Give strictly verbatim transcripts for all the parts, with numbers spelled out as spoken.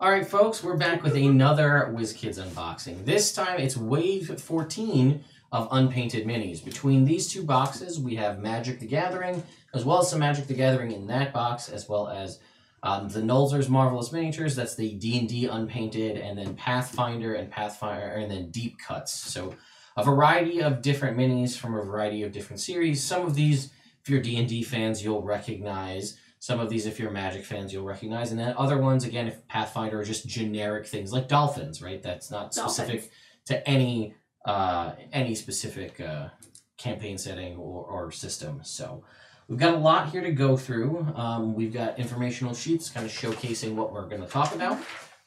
All right, folks, we're back with another WizKids unboxing. This time it's wave fourteen of unpainted minis. Between these two boxes, we have Magic the Gathering, as well as some Magic the Gathering in that box, as well as um, the Nolzur's Marvelous Miniatures. That's the D and D unpainted, and then Pathfinder and Pathfinder, and then Deep Cuts. So a variety of different minis from a variety of different series. Some of these, if you're D and D fans, you'll recognize. Some of these, if you're Magic fans, you'll recognize. And then other ones, again, if Pathfinder, are just generic things like dolphins, right? That's not specific dolphins. to any uh, any specific uh, campaign setting or, or system. So we've got a lot here to go through. Um, we've got informational sheets kind of showcasing what we're going to talk about.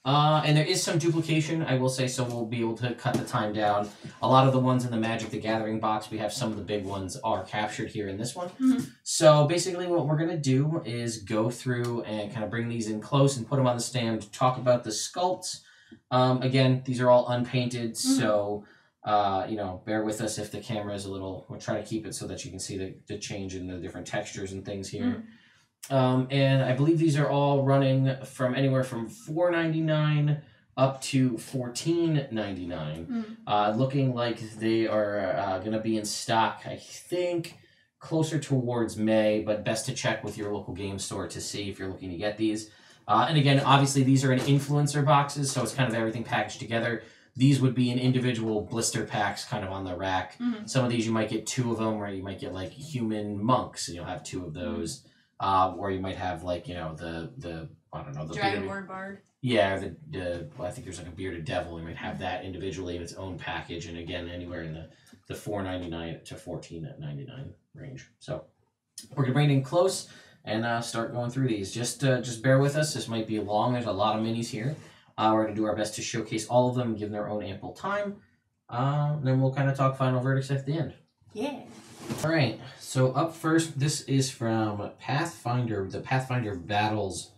Uh, and there is some duplication, I will say, so we'll be able to cut the time down. A lot of the ones in the Magic the Gathering box, we have some of the big ones are captured here in this one. Mm-hmm. So basically what we're going to do is go through and kind of bring these in close and put them on the stand, talk about the sculpts. Um, again, these are all unpainted, mm-hmm. so uh, you know, bear with us if the camera is a little... We'll try to keep it so that you can see the, the change in the different textures and things here. Mm-hmm. Um, and I believe these are all running from anywhere from four ninety-nine up to fourteen ninety-nine. Mm. Uh, looking like they are uh, going to be in stock, I think, closer towards May, but best to check with your local game store to see if you're looking to get these. Uh, and again, obviously, these are in influencer boxes, so it's kind of everything packaged together. These would be in individual blister packs kind of on the rack. Mm. Some of these you might get two of them, or you might get, like, human monks, and you'll have two of those. Mm. Uh, or you might have, like, you know, the, the I don't know, the Dragon Ward Bard. Yeah, the, the well, I think there's, like, a Bearded Devil. You might have that individually in its own package. And, again, anywhere in the, the four ninety-nine to fourteen ninety-nine range. So we're going to bring it in close and uh, start going through these. Just, uh, just bear with us. This might be long. There's a lot of minis here. Uh, we're going to do our best to showcase all of them and give them their own ample time. Uh, and then we'll kind of talk final verdicts at the end. Yeah. All right, so up first, this is from Pathfinder, the Pathfinder Battles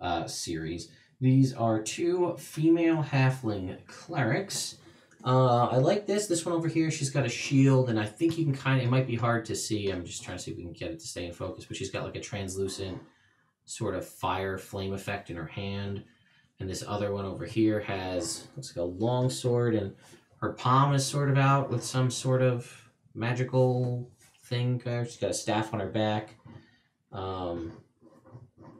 uh, series. These are two female halfling clerics. Uh, I like this. This one over here, she's got a shield, and I think you can kind of, it might be hard to see. I'm just trying to see if we can get it to stay in focus, but she's got like a translucent sort of fire flame effect in her hand. And this other one over here has, looks like a long sword, and her palm is sort of out with some sort of magical thing. She's got a staff on her back. Um, I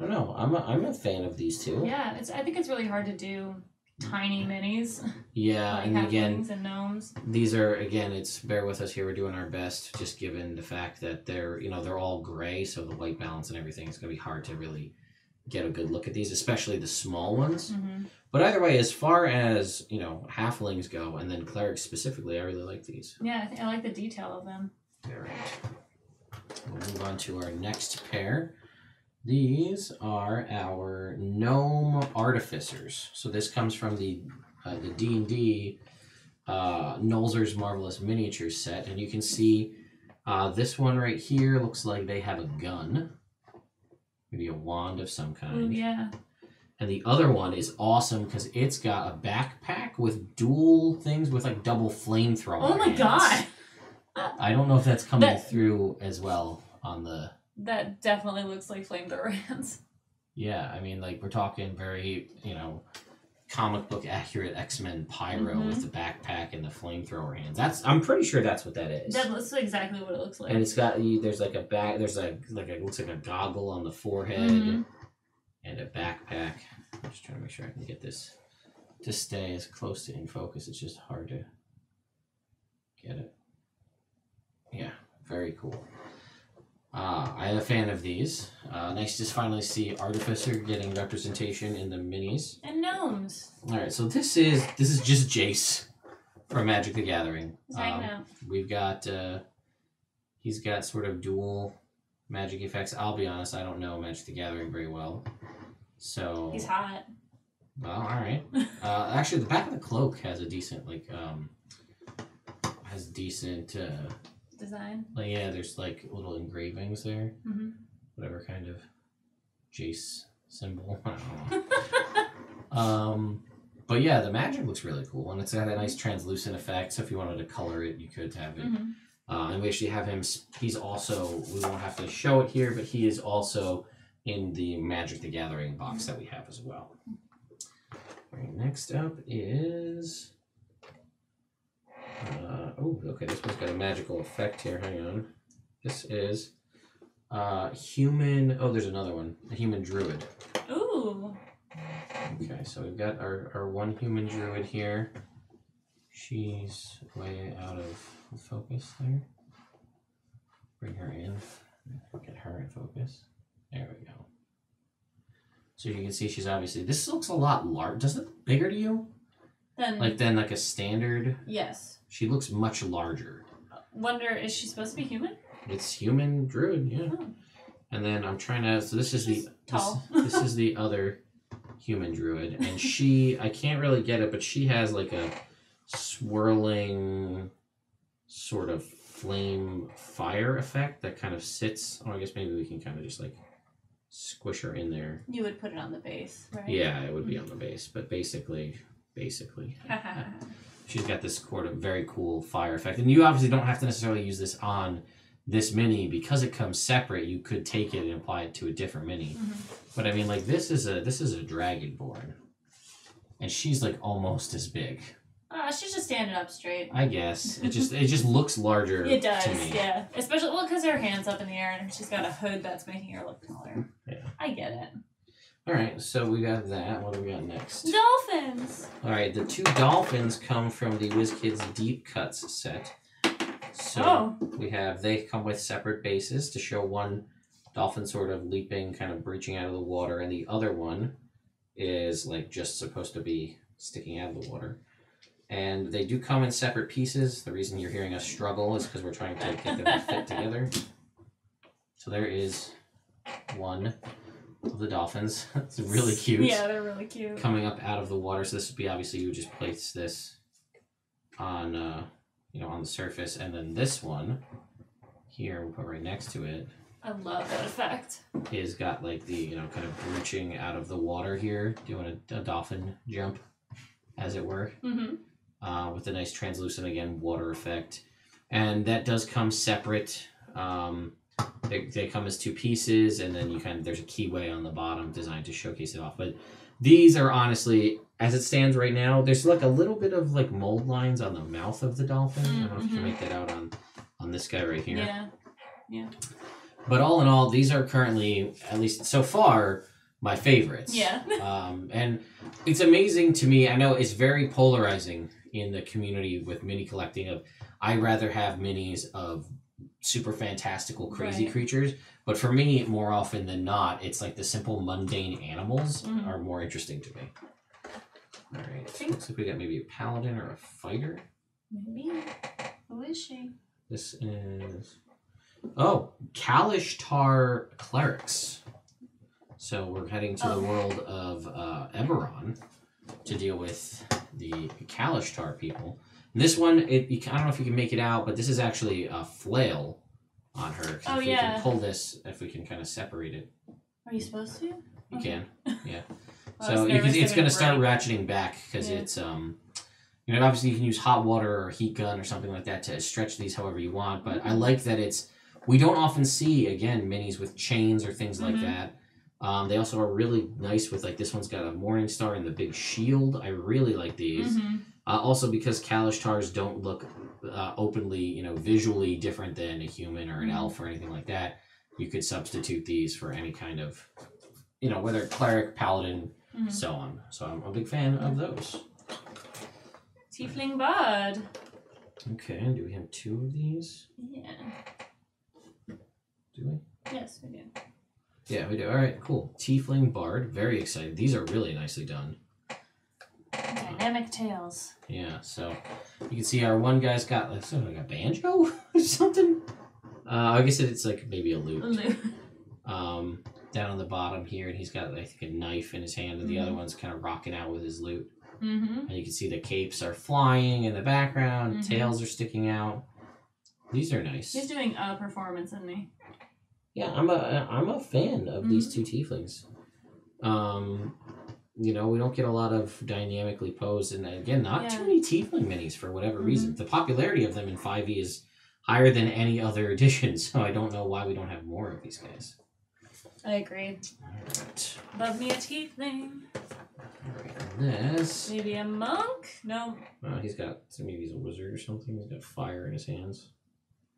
don't know. I'm a, I'm a fan of these two. Yeah, it's. I think it's really hard to do tiny minis. Yeah, like, and again, and gnomes. These are again. It's bear with us here. We're doing our best, just given the fact that they're you know they're all gray, so the white balance and everything is going to be hard to really get a good look at these, especially the small ones. Mm-hmm. But either way, as far as, you know, halflings go, and then clerics specifically, I really like these. Yeah, I, think I like the detail of them. All right. We'll move on to our next pair. These are our gnome artificers. So this comes from the uh, the D and D uh, Nolzur's Marvelous Miniatures set, and you can see uh, this one right here looks like they have a gun. Maybe a wand of some kind. Ooh, yeah. And the other one is awesome because it's got a backpack with dual things with like double flamethrower. Oh my hands. God. I don't know if that's coming that, through as well on the... That definitely looks like flamethrower hands. Yeah, I mean, like, we're talking very, you know, comic book accurate X-Men pyro mm-hmm. with the backpack and the flamethrower hands. That's I'm pretty sure that's what that is. That looks exactly what it looks like. And it's got there's like a back there's like like a, looks like a goggle on the forehead mm-hmm. and a backpack. I'm just trying to make sure I can get this to stay as close to in focus. It's just hard to get it. Yeah, very cool. Uh, I'm a fan of these. Uh, nice to finally see Artificer getting representation in the minis. And gnomes. All right, so this is this is just Jace from Magic the Gathering. Um, we've got uh, he's got sort of dual magic effects. I'll be honest, I don't know Magic the Gathering very well, so he's hot. Well, all right. uh, actually, the back of the cloak has a decent like um, has decent. Uh, design. Like, yeah, there's like little engravings there. Mm-hmm. Whatever kind of Jace symbol. I don't know. um, but yeah, the magic looks really cool, and it's got a nice translucent effect, so if you wanted to color it, you could have it. Mm-hmm. Uh, and we actually have him, he's also, we won't have to show it here, but he is also in the Magic the Gathering box mm-hmm. that we have as well. Alright, next up is... Uh, oh, okay, this one's got a magical effect here. Hang on. This is uh, human... Oh, there's another one. A human druid. Ooh! Okay, so we've got our, our one human druid here. She's way out of focus there. Bring her in. Get her in focus. There we go. So you can see she's obviously... This looks a lot larger. Does it look bigger to you? Then, like then like a standard? Yes. She looks much larger. Wonder, is she supposed to be human? It's human druid, yeah. Oh. And then I'm trying to... So this is she's the... Tall. This, this is the other human druid. And she... I can't really get it, but she has like a swirling sort of flame fire effect that kind of sits... Oh, I guess maybe we can kind of just like... squish her in there. You would put it on the base, right? Yeah, it would be on the base, but basically, basically. She's got this sort of very cool fire effect. And you obviously don't have to necessarily use this on this mini because it comes separate. You could take it and apply it to a different mini. Mm-hmm. But I mean, like this is a this is a dragonborn. And she's like almost as big. Uh, she's just standing up straight. I guess. It just it just looks larger. It does, to me. Yeah. Especially, well, because her hand's up in the air and she's got a hood that's making her look taller. Yeah. I get it. All right, so we got that. What do we got next? Dolphins! All right, the two dolphins come from the WizKids Deep Cuts set. So oh. we have, they come with separate bases to show one dolphin sort of leaping, kind of breaching out of the water, and the other one is like just supposed to be sticking out of the water. And they do come in separate pieces. The reason you're hearing us struggle is because we're trying to get them to fit together. So there is one of the dolphins. It's really cute. Yeah, they're really cute. Coming up out of the water. So this would be obviously you would just place this on, uh, you know, on the surface, and then this one here we'll put right next to it. I love that effect. It's got like the you know kind of breaching out of the water here, doing a, a dolphin jump, as it were. Mm-hmm. Uh, with a nice translucent, again, water effect. And that does come separate. Um, they, they come as two pieces, and then you kind of, there's a keyway on the bottom designed to showcase it off. But these are honestly, as it stands right now, there's like a little bit of like mold lines on the mouth of the dolphin. Mm-hmm. I don't know if you can make that out on, on this guy right here. Yeah, yeah. But all in all, these are currently, at least so far, my favorites. Yeah. um, and it's amazing to me. I know it's very polarizing in the community with mini collecting of, I rather have minis of super fantastical crazy right. creatures, but for me more often than not it's like the simple mundane animals mm. are more interesting to me. All right, so looks like we got maybe a paladin or a fighter. Maybe. Who is she? This is oh Kalishtar clerics. So we're heading to oh. the world of uh, Eberron to deal with the Kalishtar people. And this one, it, I don't know if you can make it out, but this is actually a flail on her. Oh, if yeah. If we can pull this, if we can kind of separate it. Are you supposed to? You okay. can, yeah. Well, so you can see it's going to start ratcheting back because yeah. it's, um, you know, obviously you can use hot water or a heat gun or something like that to stretch these however you want. But I like that it's, we don't often see, again, minis with chains or things mm-hmm. like that. Um, they also are really nice with, like, this one's got a morning star and the big shield. I really like these. Mm-hmm. Uh, also because Kalishtar's don't look uh, openly, you know, visually different than a human or an elf or anything like that. You could substitute these for any kind of, you know, whether cleric, paladin, mm-hmm. so on. So I'm a big fan of those. Tiefling bud. Okay, and do we have two of these? Yeah. Do we? Yes, we do. Yeah, we do. All right, cool. Tiefling Bard. Very excited. These are really nicely done. Dynamic uh, tails. Yeah, so you can see our one guy's got like, sort of like a banjo or something. Uh, I guess it's like maybe a lute. A lute. Um, down on the bottom here, and he's got, I think, a knife in his hand, and mm-hmm. the other one's kind of rocking out with his lute. Mm-hmm. And you can see the capes are flying in the background. Mm-hmm. Tails are sticking out. These are nice. He's doing a performance, isn't he? Yeah, I'm a I'm a fan of mm-hmm. these two tieflings. Um, you know, we don't get a lot of dynamically posed, and again, not yeah. too many tiefling minis for whatever mm-hmm. reason. The popularity of them in five E is higher than any other edition, so I don't know why we don't have more of these guys. I agree. All right. Love me a tiefling. Alright, and this... Maybe a monk? No. Uh, he's got... So maybe he's a wizard or something. He's got fire in his hands.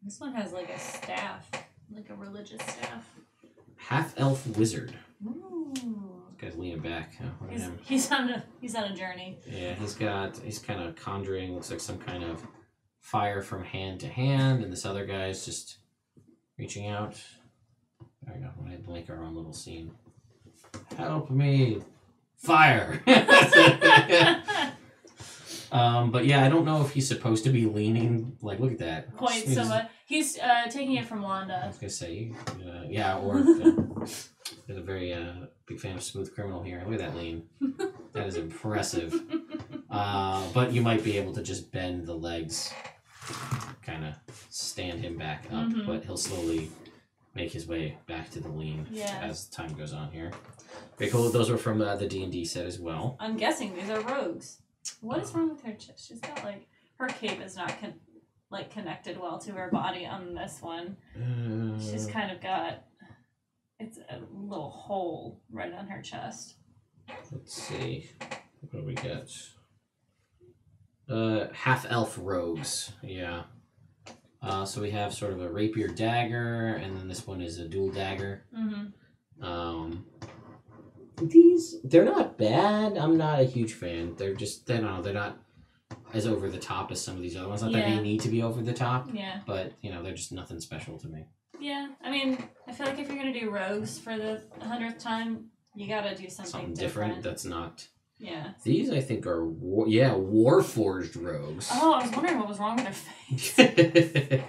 This one has like a staff. Like a religious staff. Half-elf wizard. Ooh. This guy's leaning back. Oh, he's, he's, on a, he's on a journey. Yeah, he's got... He's kind of conjuring. Looks like some kind of fire from hand to hand. And this other guy's just reaching out. I don't know. I'd like our own little scene. Help me. Fire. um, but yeah, I don't know if he's supposed to be leaning. Like, look at that. Quite so much. He's uh, taking it from Wanda. I was gonna say, uh, yeah, or uh, there's a very uh, big fan of Smooth Criminal here. Look at that lean. That is impressive. Uh, but you might be able to just bend the legs, kind of stand him back up, mm-hmm. but he'll slowly make his way back to the lean yeah. as time goes on here. Very cool. Those were from uh, the D and D set as well. I'm guessing these are rogues. What is wrong with her chest? She's got like her cape is not con like connected well to her body on this one. Uh, She's kind of got it's a little hole right on her chest. Let's see. What do we got? Uh, half elf rogues. Yeah. Uh, so we have sort of a rapier dagger, and then this one is a dual dagger. Mm-hmm. Um, these they're not bad. I'm not a huge fan. They're just they know they're not as over the top as some of these other ones. Not yeah. that they need to be over the top. Yeah. But you know they're just nothing special to me. Yeah, I mean I feel like if you're gonna do rogues for the hundredth time, you gotta do something, something different. different. That's not. Yeah. These, I think, are, war yeah, Warforged rogues. Oh, I was wondering what was wrong with their face.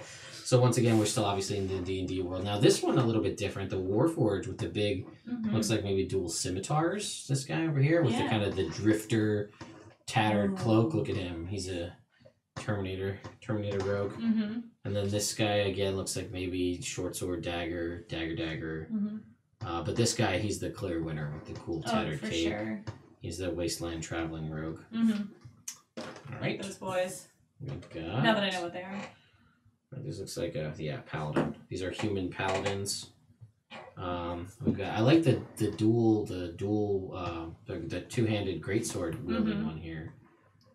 So once again, we're still obviously in the D and D world. Now, this one a little bit different. The Warforged with the big, mm-hmm. looks like maybe dual scimitars. This guy over here with yeah. the kind of the drifter, tattered Ooh. Cloak. Look at him. He's a Terminator, Terminator rogue. Mm-hmm. And then this guy, again, looks like maybe short sword, dagger, dagger, dagger. Mm-hmm. uh, but this guy, he's the clear winner with the cool tattered oh, for cape. Sure. He's the wasteland traveling rogue. Mm-hmm. All right. Like those boys. We've got... Now that I know what they are. This looks like a, yeah, paladin. These are human paladins. Um, we've got, I like the, the dual, the dual, uh, the, the two-handed greatsword wielding mm-hmm. one here.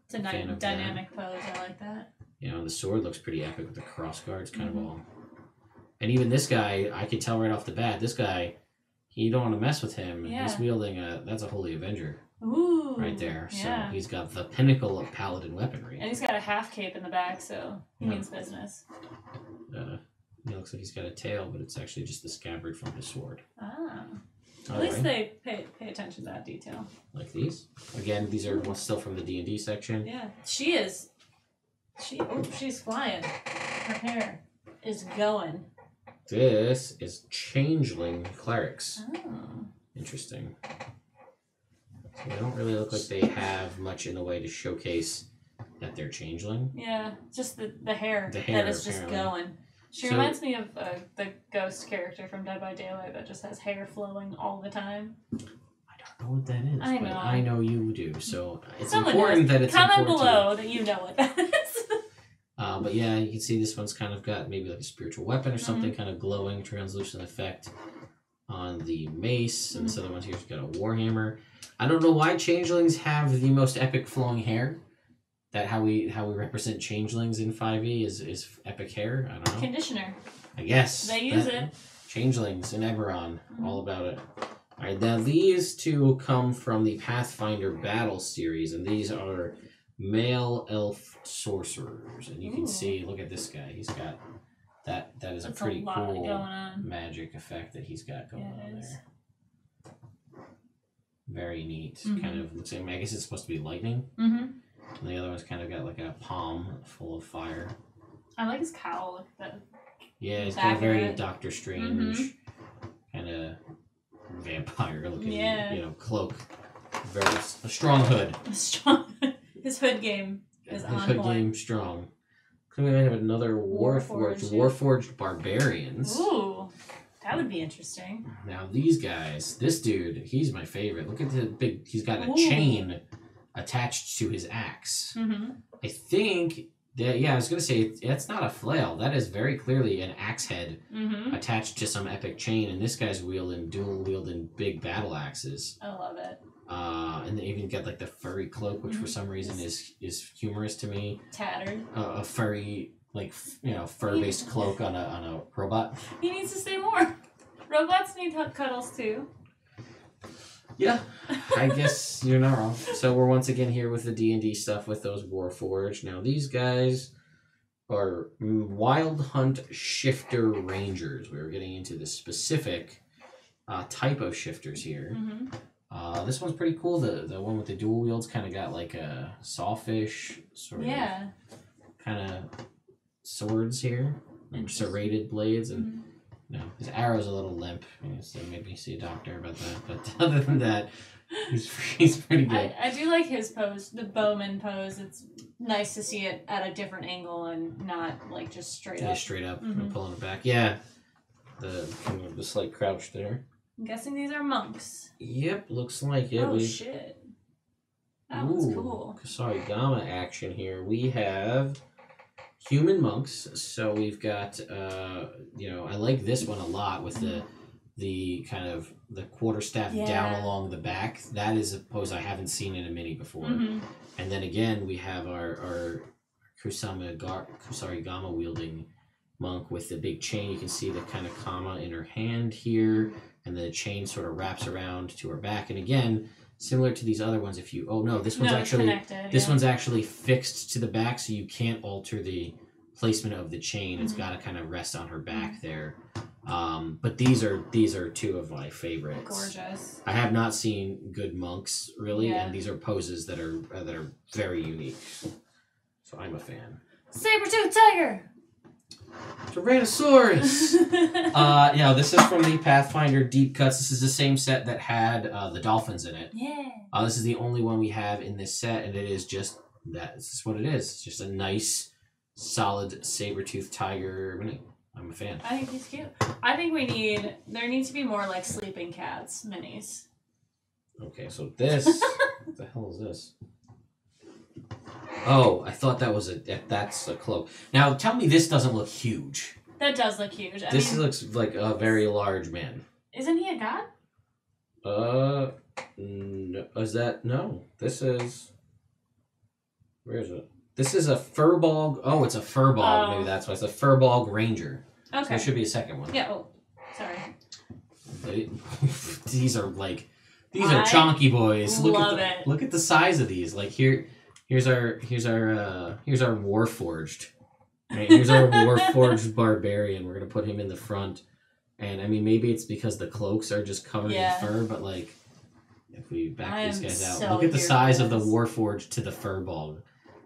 It's a dy dynamic pose. I like that. You know, the sword looks pretty epic with the crossguards kind mm-hmm. of all. And even this guy, I could tell right off the bat, this guy, you don't want to mess with him. Yeah. He's wielding a, that's a Holy Avenger. Ooh, right there. Yeah. So he's got the pinnacle of paladin weaponry. And he's got a half cape in the back, so he means yeah. business. Uh, it looks like he's got a tail, but it's actually just the scabbard from his sword. Ah. All At right. least they pay, pay attention to that detail. Like these. Again, these are still from the D and D section. Yeah. She is... She, oh, she's flying. Her hair is going. This is Changeling Clerics. Oh. Interesting. So they don't really look like they have much in the way to showcase that they're changeling. Yeah, just the, the hair. The hair, that is just apparently. Going. She so, reminds me of uh, the ghost character from Dead by Daylight that just has hair flowing all the time. I don't know what that is, I know. but I know you do, so it's Someone important knows. that it's Comment important below to that you know what that is. Uh, but yeah, you can see this one's kind of got maybe like a spiritual weapon or something, mm-hmm. kind of glowing, translucent effect on the mace. Mm-hmm. And this other one here's got a warhammer. I don't know why changelings have the most epic flowing hair. That how we how we represent changelings in five E is, is epic hair. I don't know. Conditioner. I guess. They use that, it. Changelings in Eberron. Mm-hmm. All about it. All right, now these two come from the Pathfinder Battles series, and these are male elf sorcerers. And you Ooh. Can see, look at this guy. He's got that that is That's a pretty a cool magic effect that he's got going yeah, on there. Very neat. Mm-hmm. Kind of looks like, I guess it's supposed to be lightning. Mm-hmm. And the other one's kind of got like a palm full of fire. I like his cowl. The yeah, it's kind of very Doctor Strange, mm-hmm. kind of vampire looking, yeah. you know, cloak. Very a strong hood. A strong hood. His hood game is his on hood point. game strong. Could we have another Warforged, Warforged barbarians? Ooh. That would be interesting. Now these guys, this dude, he's my favorite. Look at the big, he's got a Ooh. Chain attached to his axe. Mm-hmm. I think, that, yeah, I was going to say, that's not a flail. That is very clearly an axe head mm-hmm. attached to some epic chain. And this guy's wielding, dual wielding big battle axes. I love it. Uh, and they even get like the furry cloak, which mm-hmm. for some reason is is humorous to me. Tattered. Uh, a furry, like f- you know, fur-based cloak on a on a robot. He needs to say more. Robots need cuddles too. Yeah, I guess you're not wrong. So we're once again here with the D and D stuff with those Warforged. Now these guys are Wild Hunt Shifter Rangers. We were getting into the specific uh, type of shifters here. Mm-hmm. Uh, this one's pretty cool. The the one with the dual wields kind of got like a sawfish sort yeah. of kind of swords here, like serrated blades, and mm-hmm. you know, his arrow's a little limp. You know, so maybe see a doctor about that. But other than that, he's he's pretty good. I, I do like his pose, the bowman pose. It's nice to see it at a different angle and not like just straight yeah, up. Yeah, straight up mm-hmm. and pulling it back. Yeah, the the slight crouch there. I'm guessing these are monks. Yep, looks like it. Oh, we... shit. That Ooh, one's cool. Kusarigama action here. We have human monks. So we've got, uh, you know, I like this one a lot with the the kind of the quarterstaff yeah. down along the back. That is a pose I haven't seen in a mini before. Mm-hmm. And then again, we have our, our Kusama Gar- Kusarigama wielding monk with the big chain. You can see the kind of kama in her hand here. And the chain sort of wraps around to her back. And again, similar to these other ones, if you oh no, this one's no, actually this yeah. one's actually fixed to the back, so you can't alter the placement of the chain. Mm-hmm. It's got to kind of rest on her back mm-hmm. there. Um, but these are these are two of my favorites. Gorgeous. I have not seen good monks really, yeah. and these are poses that are uh, that are very unique. So I'm a fan. Saber-tooth tiger. Tyrannosaurus! uh, you know, this is from the Pathfinder Deep Cuts. This is the same set that had uh, the dolphins in it. Yeah. Uh, this is the only one we have in this set, and it is just that. This is what it is. It's just a nice, solid saber-toothed tiger. I'm a fan. I think he's cute. I think we need, there needs to be more like sleeping cats minis. Okay, so this, what the hell is this? Oh, I thought that was a that's a cloak. Now tell me this doesn't look huge. That does look huge. I this mean, looks like a very large man. Isn't he a god? Uh, no, is that no? This is. Where is it? This is a Firbolg. Oh, it's a Firbolg. Oh. Maybe that's why it's a Firbolg Ranger. Okay. So there should be a second one. Yeah. Oh, sorry. They, these are like these I are chonky boys. Look love at the, it. Look at the size of these. Like here. Here's our here's our uh, here's our Warforged, right? Here's our Warforged barbarian. We're gonna put him in the front, and I mean maybe it's because the cloaks are just covered yeah. in fur, but like if we back I these guys so out, look at the size of the Warforged to the Firbolg.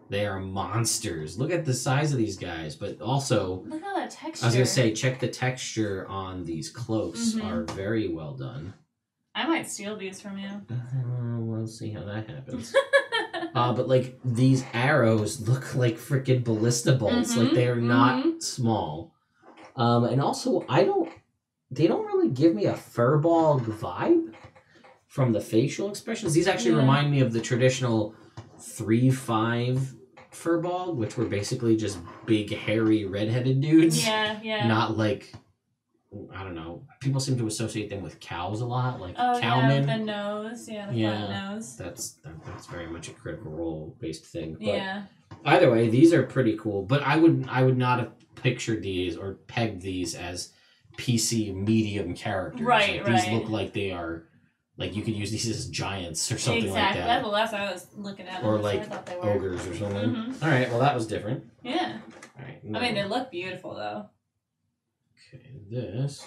They are monsters. Look at the size of these guys, but also look at that texture. I was gonna say check the texture on these cloaks mm-hmm. are very well done. I might steal these from you. Uh, we'll see how that happens. Uh, but like these arrows look like freaking ballista bolts. Mm-hmm, like they are mm-hmm. not small. Um, and also I don't they don't really give me a Firbolg vibe from the facial expressions. These actually yeah. remind me of the traditional three five Firbolg, which were basically just big hairy redheaded dudes. Yeah, yeah. Not like I don't know. People seem to associate them with cows a lot, like oh, cowmen. Yeah, the nose, yeah, the yeah, flat nose. That's that, that's very much a Critical Role-based thing. But yeah. Either way, these are pretty cool. But I would I would not have pictured these or pegged these as P C medium characters. Right, like, right. These look like they are, like you could use these as giants or something exactly. like that. Exactly. That's the last I was looking at. Or them, like so I thought they were. Ogres or something. Mm-hmm. All right. Well, that was different. Yeah. All right. No. I mean, they look beautiful though. Okay, this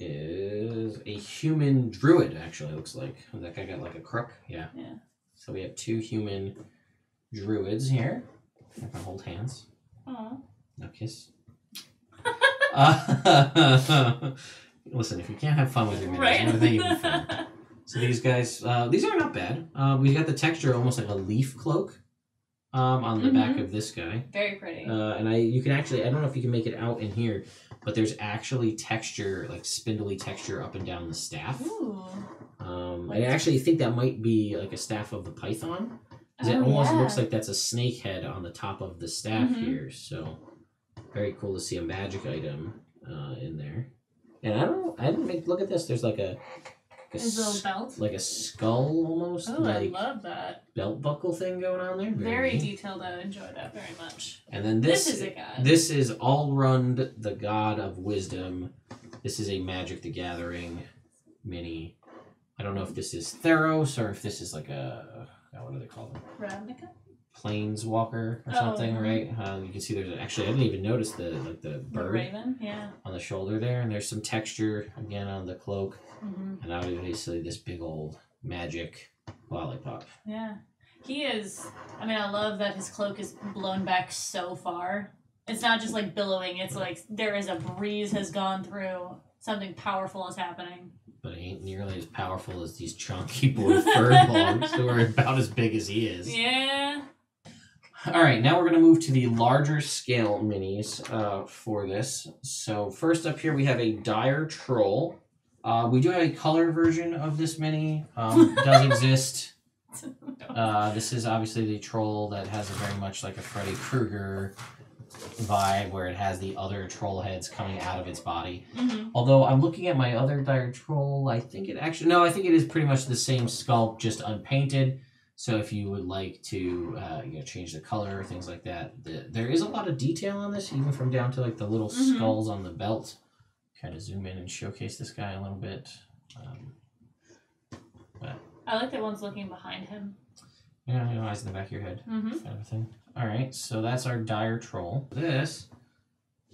is a human druid, actually, it looks like. Oh, that guy got like a crook? Yeah. Yeah. So we have two human druids here. I can hold hands. Aww. No kiss. uh, listen, if you can't have fun with your minions, what are they even fun? So these guys, uh, these are not bad. Uh, we got the texture almost like a leaf cloak. Um, on the mm-hmm. back of this guy. Very pretty. Uh, and I, you can actually, I don't know if you can make it out in here, but there's actually texture, like spindly texture up and down the staff. Ooh. Um, I actually think that might be like a staff of the python. Because oh, it almost yeah. looks like that's a snake head on the top of the staff mm-hmm. here. So very cool to see a magic item uh, in there. And I don't know, I didn't make, look at this, there's like a a, is a belt? Like a skull almost. Oh, like I love that. Belt buckle thing going on there. Very, very detailed. I enjoy that very much. And then this, this is a god. This is Allrund, the god of wisdom. This is a Magic the Gathering mini. I don't know if this is Theros or if this is like a, what do they call them? Ravnica? Planeswalker or oh. something, right? Um, you can see there's an, actually I didn't even notice the like the bird the raven, yeah, on the shoulder there, and there's some texture again on the cloak, mm-hmm. and obviously this big old magic lollipop. Yeah, he is. I mean, I love that his cloak is blown back so far. It's not just like billowing. It's like there is a breeze has gone through. Something powerful is happening. But it ain't nearly as powerful as these chunky boy Firbolgs who are about as big as he is. Yeah. All right, now we're going to move to the larger scale minis uh, for this. So first up here we have a Dire Troll. Uh, we do have a color version of this mini. Um, it does exist. Uh, this is obviously the troll that has a very much like a Freddy Krueger vibe, where it has the other troll heads coming out of its body. Mm-hmm. Although I'm looking at my other Dire Troll, I think it actually... No, I think it is pretty much the same sculpt, just unpainted. So if you would like to, uh, you know, change the color or things like that, the, there is a lot of detail on this, even from down to like the little mm-hmm. skulls on the belt. Kind of zoom in and showcase this guy a little bit. Um, but, I like that one's looking behind him. Yeah, you know, eyes in the back of your head, mm-hmm. kind of thing. All right, so that's our Dire Troll. This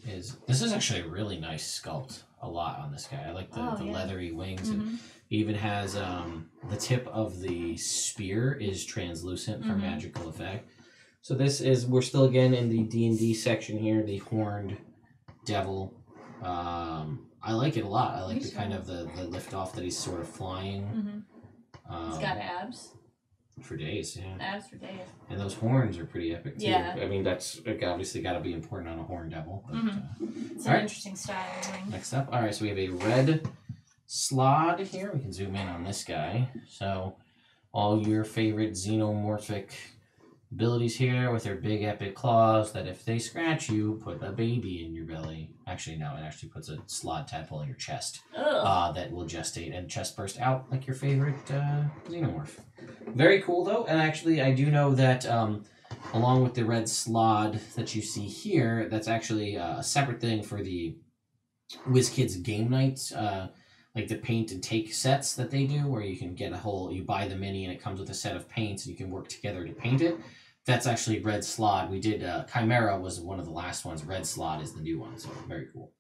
is this is actually a really nice sculpt. A lot on this guy. I like the, oh, the yeah. leathery wings. Mm-hmm. And even has um, the tip of the spear is translucent for mm-hmm. magical effect. So this is, we're still again in the D and D section here, the Horned Devil. Um, I like it a lot. I like you the sure? kind of the, the lift off that he's sort of flying. Mm-hmm. um, He's got abs. For days, yeah. Abs for days. And those horns are pretty epic, too. Yeah. I mean, that's obviously got to be important on a Horned Devil. But, mm-hmm. uh, it's an right. interesting style. Next up. All right, so we have a red Slod here. We can zoom in on this guy. So all your favorite xenomorphic abilities here with their big epic claws that if they scratch you, put a baby in your belly. Actually, no, it actually puts a Slod tadpole in your chest uh, that will gestate and chest burst out like your favorite uh, xenomorph. Very cool, though, and actually I do know that um, along with the red Slod that you see here, that's actually a separate thing for the WizKids game nights, uh, like the paint and take sets that they do, where you can get a whole, you buy the mini and it comes with a set of paints and you can work together to paint it. That's actually red Slod. We did, uh, Chimera was one of the last ones. Red Slod is the new one, so very cool.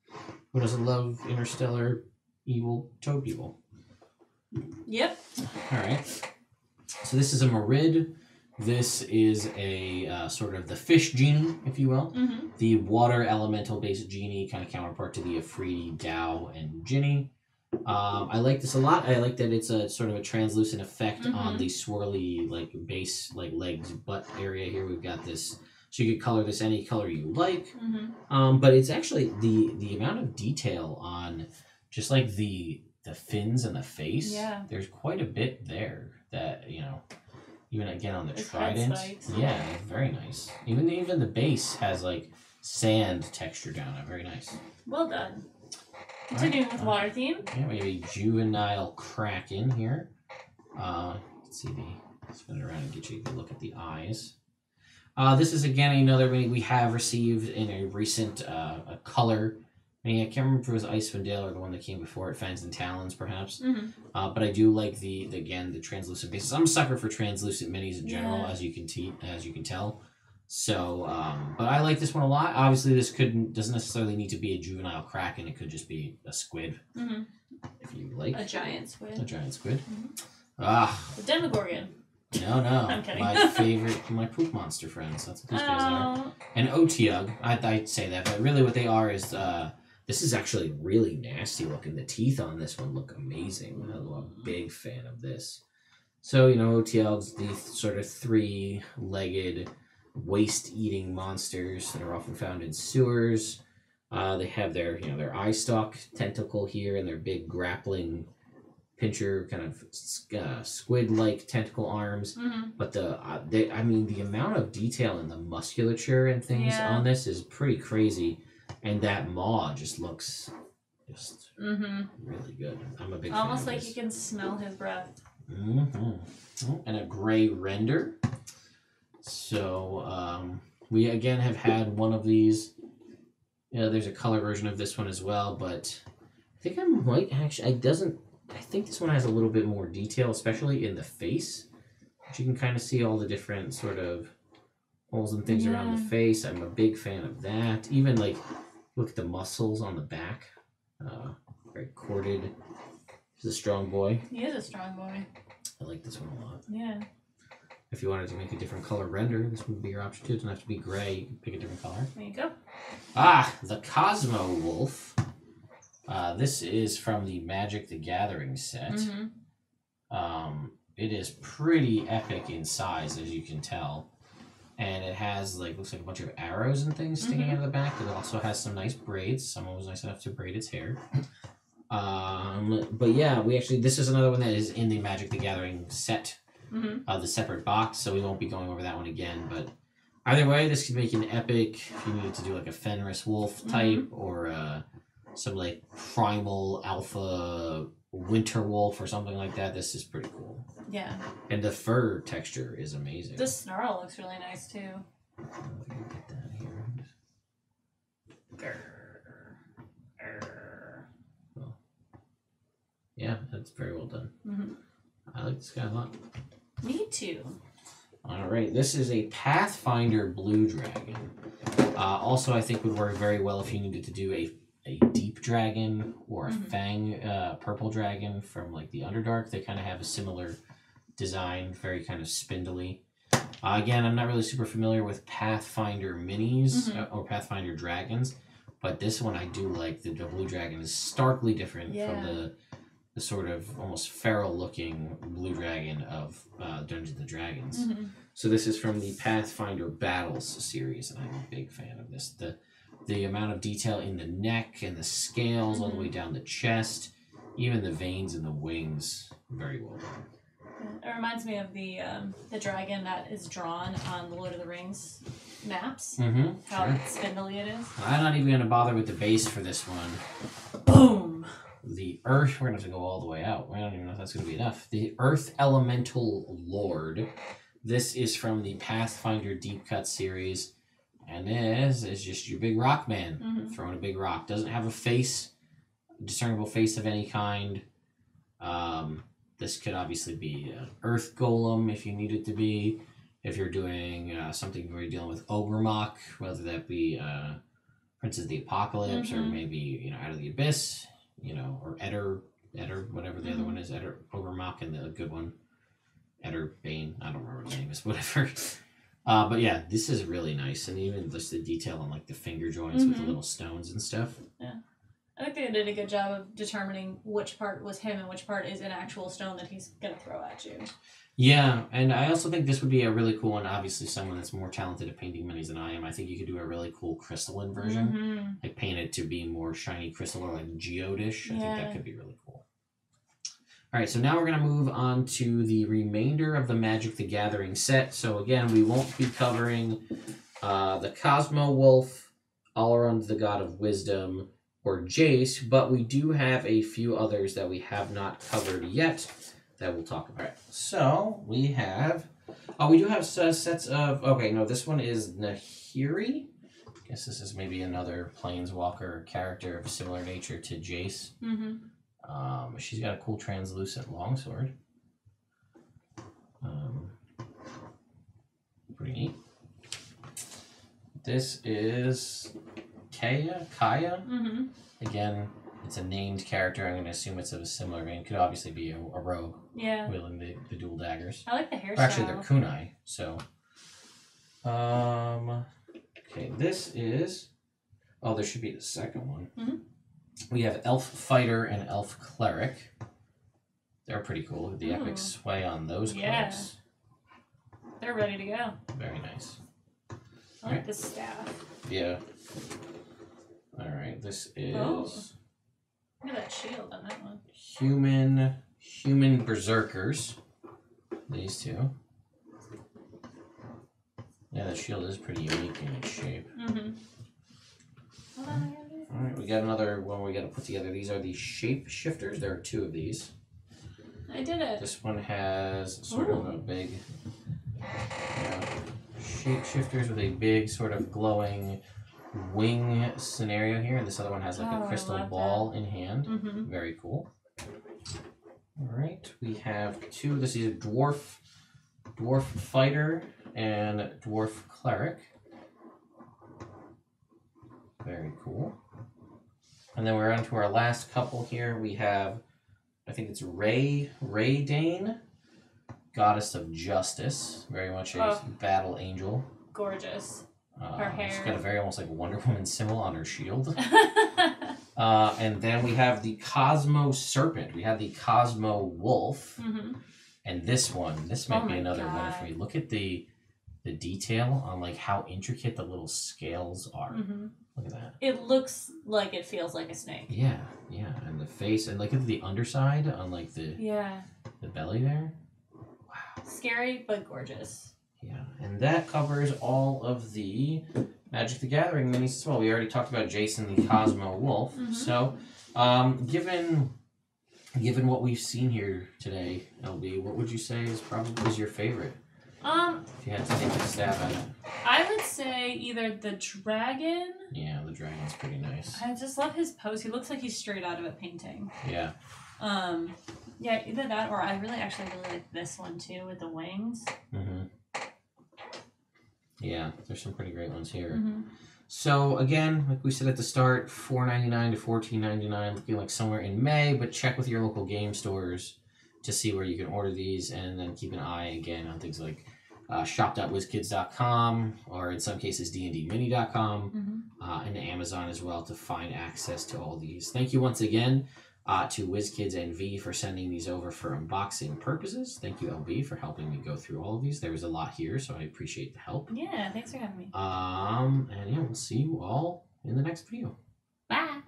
Who doesn't love interstellar evil toad people? Yep. All right. So this is a Marid. This is a uh, sort of the fish genie, if you will. Mm-hmm. The water elemental based genie, kind of counterpart to the Afridi, Dao, and Ginny. Um, I like this a lot. I like that it's a sort of a translucent effect mm-hmm. on the swirly, like, base, like, legs, butt area here. We've got this. So you could color this any color you like. Mm-hmm. Um, but it's actually the, the amount of detail on just, like, the, the fins and the face. Yeah. There's quite a bit there. That, you know, even again on the it's trident, yeah, very nice. Even even the base has like sand texture down it, very nice. Well done. Continuing right. with water uh, theme. Yeah, we have a juvenile kraken here. Uh, let's see the spin it around and get you a look at the eyes. Uh, this is again another mini we have received in a recent uh, a color. I mean, I can't remember if it was Icewind Dale or the one that came before it, Fans and Talons, perhaps. Mm-hmm. uh, but I do like the, the, again, the translucent bases. I'm a sucker for translucent minis in general, yeah. as you can te as you can tell. So, um, but I like this one a lot. Obviously, this couldn't doesn't necessarily need to be a juvenile kraken. It could just be a squid, mm-hmm. if you like. A giant squid. A giant squid. Mm-hmm. Ah. The Demogorgon. No, no. I'm kidding. My favorite, my poop monster friends. That's what these guys uh... are. And Otug. I'd, I'd say that, but really what they are is... Uh, This is actually really nasty looking. The teeth on this one look amazing. I'm a big fan of this. So, you know, O T L's the sort of three-legged, waste-eating monsters that are often found in sewers. Uh, they have their, you know, their eye stalk tentacle here and their big grappling pincher kind of uh, squid-like tentacle arms. Mm-hmm. But the, uh, they, I mean, the amount of detail and the musculature and things yeah. on this is pretty crazy. And that maw just looks Just mm-hmm. really good. I'm a big Almost fan like of this. You can smell his breath. Mm-hmm. And a gray render. So um, we again have had one of these. Yeah, there's a color version of this one as well, but I think I might actually. It doesn't. I think this one has a little bit more detail, especially in the face. But you can kind of see all the different sort of holes and things yeah. around the face. I'm a big fan of that. Even like look at the muscles on the back. Uh, very corded. He's a strong boy. He is a strong boy. I like this one a lot. Yeah. If you wanted to make a different color render, this would be your option too. It doesn't have to be gray. You can pick a different color. There you go. Ah, the Cosmo Wolf. Uh, this is from the Magic the Gathering set. Mm-hmm. Um, it is pretty epic in size, as you can tell. And it has, like, looks like a bunch of arrows and things sticking mm-hmm. out of the back. It also has some nice braids. Someone was nice enough to braid its hair. Um, but yeah, we actually, this is another one that is in the Magic the Gathering set, mm-hmm. uh, the separate box, so we won't be going over that one again. But either way, this could make an epic, if you needed to do like a Fenris wolf type, mm-hmm. or uh, some like primal alpha winter wolf or something like that, this is pretty cool. Yeah. And the fur texture is amazing. The snarl looks really nice too. I don't know if I can get that here. Grr, grr. Well, yeah, that's very well done. Mm-hmm. I like this guy a lot. Me too. All right, this is a Pathfinder Blue Dragon. Uh, also, I think would work very well if you needed to do a a deep dragon or a mm-hmm. fang uh, purple dragon from like the Underdark. They kind of have a similar design, very kind of spindly. Uh, again, I'm not really super familiar with Pathfinder minis mm-hmm. or Pathfinder dragons, but this one I do like. The, the blue dragon is starkly different yeah. from the the sort of almost feral looking blue dragon of uh, Dungeons and Dragons. Mm-hmm. So this is from the Pathfinder Battles series, and I'm a big fan of this. The The amount of detail in the neck and the scales mm-hmm. all the way down the chest, even the veins and the wings, very well done. It reminds me of the um, the dragon that is drawn on the Lord of the Rings maps. Mm-hmm. How sure. spindly it is. I'm not even going to bother with the base for this one. Boom! The earth, we're going to have to go all the way out. We don't even know if that's going to be enough. The Earth Elemental Lord. This is from the Pathfinder Deep Cuts series. And this is just your big rock man mm-hmm. throwing a big rock. Doesn't have a face, discernible face of any kind. Um, this could obviously be an earth golem if you need it to be. If you're doing uh, something where you're dealing with Ogremok, whether that be uh, Princess of the Apocalypse mm-hmm. or maybe you know Out of the Abyss, you know, or Etter, Etter, whatever the mm-hmm. other one is, Etter, Ogremok and the good one, Etter Bane. I don't remember what the name is. Whatever. Uh, but yeah, this is really nice, and even just the detail on like the finger joints mm-hmm. with the little stones and stuff. Yeah, I think they did a good job of determining which part was him and which part is an actual stone that he's gonna throw at you. Yeah, and I also think this would be a really cool one. Obviously, someone that's more talented at painting minis than I am, I think you could do a really cool crystalline version, mm-hmm. like paint it to be more shiny crystal or like geode-ish. I yeah. think that could be really cool. All right, so now we're going to move on to the remainder of the Magic the Gathering set. So again, we won't be covering uh, the Cosmo Wolf, Elrond the God of Wisdom, or Jace, but we do have a few others that we have not covered yet that we'll talk about. All right, so we have... Oh, we do have uh, sets of... Okay, no, this one is Nahiri. I guess this is maybe another Planeswalker character of a similar nature to Jace. Mm-hmm. Um, she's got a cool translucent longsword. Um, pretty neat. This is Kaya. Kaya. Mm-hmm. Again, it's a named character. I'm going to assume it's of a similar vein. Could obviously be a, a rogue. Yeah. Wielding the, the dual daggers. I like the hairstyle. Or actually, they're kunai. So, um, okay. This is. Oh, there should be the second one. Mm-hmm. We have Elf Fighter and Elf Cleric. They're pretty cool. The Ooh. Epic sway on those clerics. Yeah. They're ready to go. Very nice. I All like right. the staff. Yeah. Alright, this is... Oh. Look at that shield on that one. Human... Human Berserkers. These two. Yeah, the shield is pretty unique in its shape. Mm-hmm. Well, All right, we got another one we got to put together. These are the shape shifters. There are two of these. I did it. This one has sort Ooh. of a big uh, shape shifters with a big sort of glowing wing scenario here, and this other one has like oh, a crystal ball that. in hand. Mm-hmm. Very cool. All right, we have two. This is dwarf, dwarf fighter and dwarf cleric. Very cool. And then we're on to our last couple here. We have, I think it's Ray, Ray Dane, goddess of justice. Very much a oh, battle angel. Gorgeous. Uh, her hair. She's got a very almost like Wonder Woman symbol on her shield. uh, and then we have the Cosmo Serpent. We have the Cosmo Wolf. Mm-hmm. And this one, this might oh be another God. winner for me. Look at the the detail on like how intricate the little scales are. Mm-hmm. Look at that. It looks like it feels like a snake. Yeah, yeah. And the face, and look at the underside on like the yeah the belly there. Wow. Scary but gorgeous. Yeah, and that covers all of the Magic the Gathering minis as well. We already talked about Jason the Cosmo Wolf. Mm-hmm. So, um, given given what we've seen here today, L B, what would you say is probably is your favorite? Um, if you had to take a stab at it. I would say either the dragon. Yeah, the dragon's pretty nice. I just love his pose. He looks like he's straight out of a painting. Yeah. Um, yeah, either that or I really actually really like this one too with the wings. Mm-hmm. Yeah, there's some pretty great ones here. Mm-hmm. So again, like we said at the start, four ninety-nine to fourteen ninety-nine, looking like somewhere in May, but check with your local game stores to see where you can order these, and then keep an eye again on things like uh, shop dot wiz kids dot com or in some cases d n d mini dot com mm-hmm. uh, and Amazon as well to find access to all these. Thank you once again uh, to WizKids and V for sending these over for unboxing purposes. Thank you, L B, for helping me go through all of these. There was a lot here, so I appreciate the help. Yeah, thanks for having me. Um, and yeah, we'll see you all in the next video. Bye.